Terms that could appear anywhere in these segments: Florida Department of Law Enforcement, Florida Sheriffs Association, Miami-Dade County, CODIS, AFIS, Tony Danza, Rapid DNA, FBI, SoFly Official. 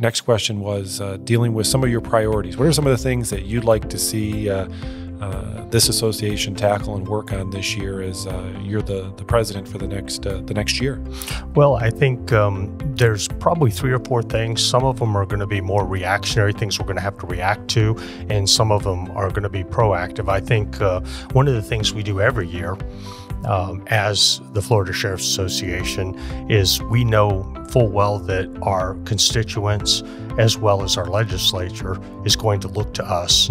Next question was dealing with some of your priorities. What are some of the things that you'd like to see this association tackle and work on this year as you're the president for the next year? Well, I think there's probably 3 or 4 things. Some of them are going to be more reactionary, things we're going to have to react to, and some of them are going to be proactive. I think one of the things we do every year as the Florida Sheriffs Association is we know full well that our constituents as well as our legislature is going to look to us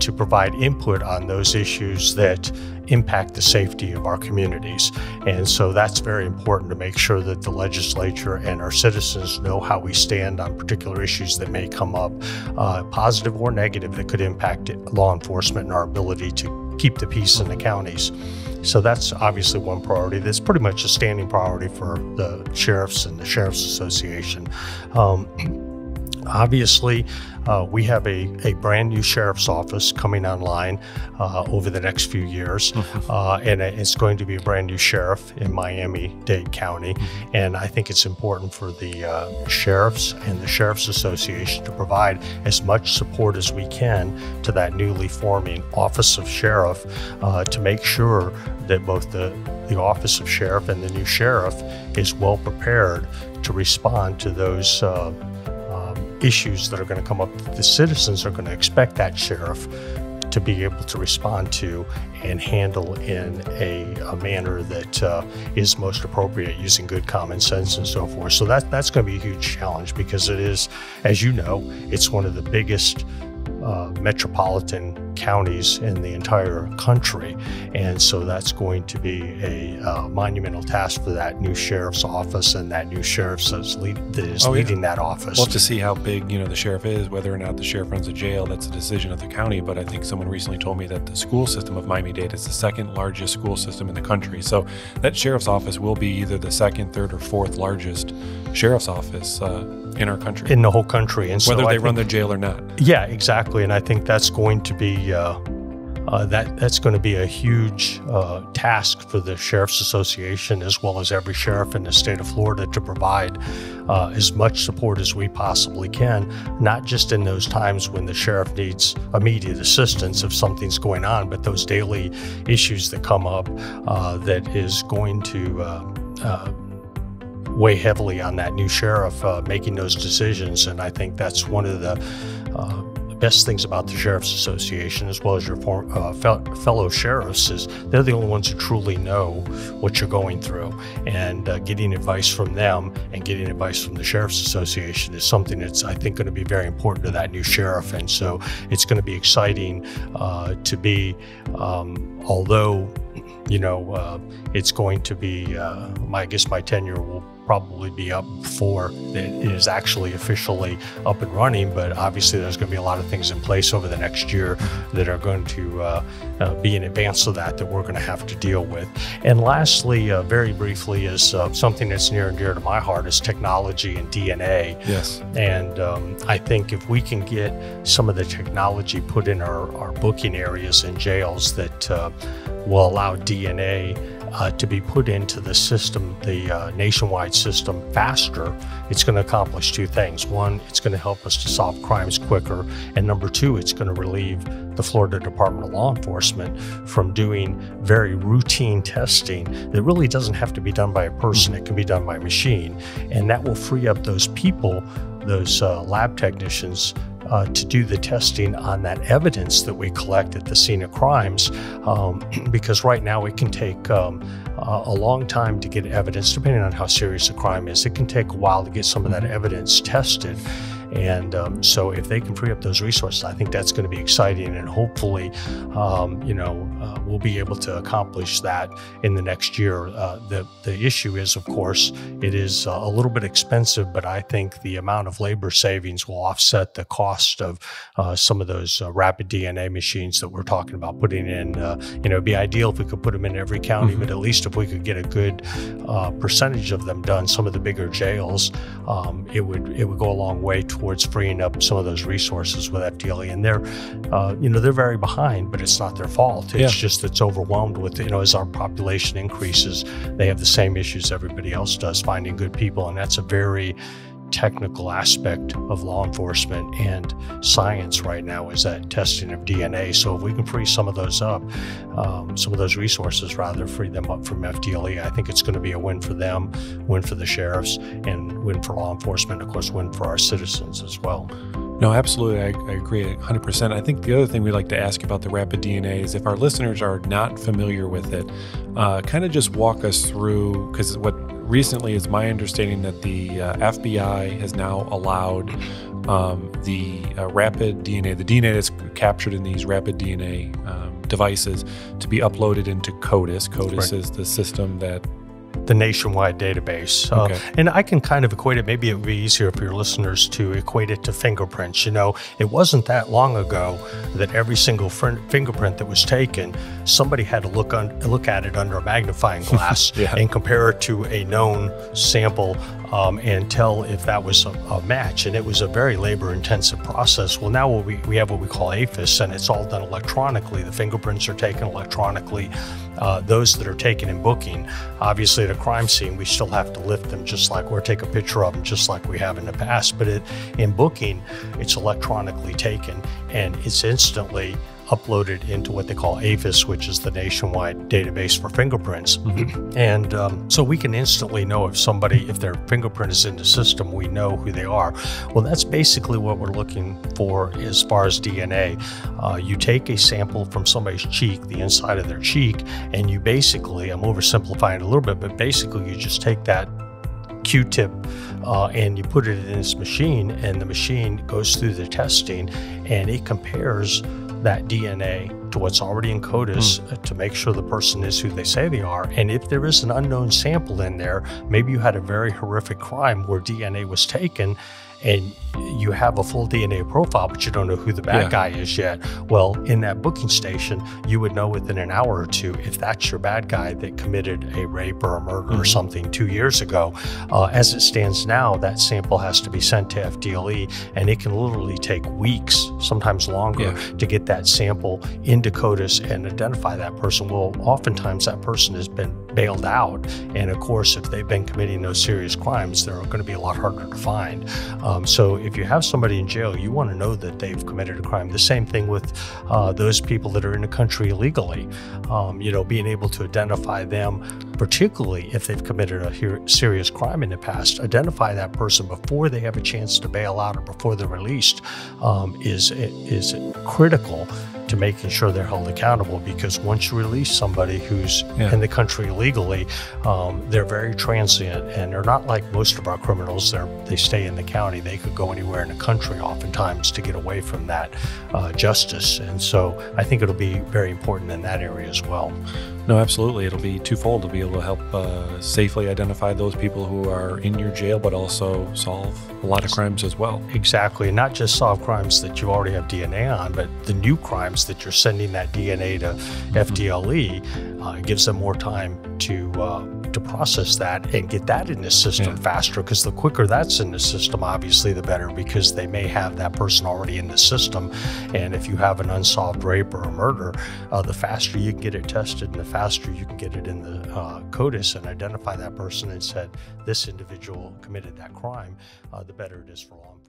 to provide input on those issues that impact the safety of our communities. And so that's very important to make sure that the legislature and our citizens know how we stand on particular issues that may come up, positive or negative, that could impact law enforcement and our ability to keep the peace in the counties. So that's obviously one priority. That's pretty much a standing priority for the sheriffs and the Sheriffs Association. Obviously, we have a brand new sheriff's office coming online over the next few years, and it's going to be a brand new sheriff in Miami-Dade County. And I think it's important for the sheriffs and the Sheriffs Association to provide as much support as we can to that newly forming Office of Sheriff to make sure that both the Office of Sheriff and the new sheriff is well prepared to respond to those issues that are going to come up. The citizens are going to expect that sheriff to be able to respond to and handle in a manner that is most appropriate, using good common sense and so forth. So that's going to be a huge challenge, because it is, as you know, it's one of the biggest metropolitan counties in the entire country. And so that's going to be a monumental task for that new sheriff's office and that new sheriff that is leading that office. We'll have to see how big, you know, the sheriff is, whether or not the sheriff runs a jail. That's a decision of the county. But I think someone recently told me that the school system of Miami-Dade is the second largest school system in the country. So that sheriff's office will be either the second, third, or fourth largest sheriff's office in our country. In the whole country. And whether they run their jail or not. Yeah, exactly. And I think that's going to be that's going to be a huge task for the Sheriffs Association, as well as every sheriff in the state of Florida, to provide as much support as we possibly can, not just in those times when the sheriff needs immediate assistance if something's going on, but those daily issues that come up that is going to weigh heavily on that new sheriff making those decisions. And I think that's one of the best things about the Sheriffs Association, as well as your fellow sheriffs, is they're the only ones who truly know what you're going through, and getting advice from them and getting advice from the Sheriffs Association is something that's, I think, going to be very important to that new sheriff. And so it's going to be exciting to be, although, you know, it's going to be, I guess my tenure will probably be up before it is actually officially up and running, but obviously there's going to be a lot of things in place over the next year that are going to be in advance of that we're going to have to deal with. And lastly, very briefly, is something that's near and dear to my heart is technology and DNA. Yes. And I think if we can get some of the technology put in our booking areas and jails that will allow DNA to be put into the system, the nationwide system, faster, it's going to accomplish 2 things. 1, it's going to help us to solve crimes quicker. And number 2, it's going to relieve the Florida Department of Law Enforcement from doing very routine testing that really doesn't have to be done by a person. It can be done by machine. And that will free up those people, those lab technicians, to do the testing on that evidence that we collect at the scene of crimes, because right now it can take a long time to get evidence, depending on how serious the crime is. It can take a while to get some of that evidence tested. And so if they can free up those resources, I think that's going to be exciting, and hopefully, you know, we'll be able to accomplish that in the next year. The issue is, of course, it is a little bit expensive, but I think the amount of labor savings will offset the cost of some of those rapid DNA machines that we're talking about putting in. You know, it'd be ideal if we could put them in every county, but at least if we could get a good percentage of them done, some of the bigger jails, it would go a long way towards freeing up some of those resources with FDLE. And they're, you know, they're very behind, but it's not their fault. It's just it's overwhelmed with, you know, as our population increases, they have the same issues everybody else does, finding good people. And that's a very technical aspect of law enforcement and science right now is that testing of DNA. So if we can free some of those up, some of those resources rather, free them up from FDLE, I think it's going to be a win for them, win for the sheriffs, and win for law enforcement, of course, win for our citizens as well. No, absolutely. I agree 100%. I think the other thing we'd like to ask about the Rapid DNA is, if our listeners are not familiar with it, kind of just walk us through, because what recently is my understanding that the FBI has now allowed the Rapid DNA, the DNA that's captured in these Rapid DNA devices, to be uploaded into CODIS. CODIS is the system that the nationwide database. And I can kind of equate it, maybe it would be easier for your listeners to equate it to fingerprints. You know, it wasn't that long ago that every single fingerprint that was taken, somebody had to look at it under a magnifying glass and compare it to a known sample and tell if that was a match. And it was a very labor-intensive process. Well, now we have what we call AFIS, and it's all done electronically. The fingerprints are taken electronically. Those that are taken in booking, obviously at a crime scene, we still have to lift them just like, or take a picture of them just like we have in the past. But in booking, it's electronically taken and it's instantly uploaded into what they call AFIS, which is the nationwide database for fingerprints. And so we can instantly know if their fingerprint is in the system, we know who they are. Well, that's basically what we're looking for as far as DNA. You take a sample from somebody's cheek, the inside of their cheek, and you basically, I'm oversimplifying it a little bit, but basically you just take that Q-tip and you put it in this machine, and the machine goes through the testing and it compares that DNA to what's already in CODIS to make sure the person is who they say they are. And if there is an unknown sample in there, maybe you had a very horrific crime where DNA was taken and you have a full DNA profile, but you don't know who the bad guy is yet. Well, in that booking station, you would know within an hour or two if that's your bad guy that committed a rape or a murder or something 2 years ago. As it stands now, that sample has to be sent to FDLE, and it can literally take weeks, sometimes longer, to get that sample into CODIS and identify that person. Well, oftentimes that person has been bailed out, and of course, if they've been committing those serious crimes, they're going to be a lot harder to find. So if you have somebody in jail, you want to know that they've committed a crime. The same thing with those people that are in the country illegally, you know, being able to identify them, particularly if they've committed a serious crime in the past, identify that person before they have a chance to bail out or before they're released is critical to making sure they're held accountable, because once you release somebody who's in the country illegally, they're very transient, and they're not like most of our criminals. They stay in the county. They could go anywhere in the country oftentimes to get away from that justice. And so I think it'll be very important in that area as well. No, absolutely. It'll be twofold, to be able to help safely identify those people who are in your jail, but also solve a lot of crimes as well. Exactly. Not just solve crimes that you already have DNA on, but the new crimes that you're sending that DNA to FDLE gives them more time to process that and get that in the system faster, because the quicker that's in the system, obviously the better, because they may have that person already in the system. And if you have an unsolved rape or a murder, the faster you can get it tested and the faster you can get it in the CODIS and identify that person and said, this individual committed that crime, the better it is for law enforcement.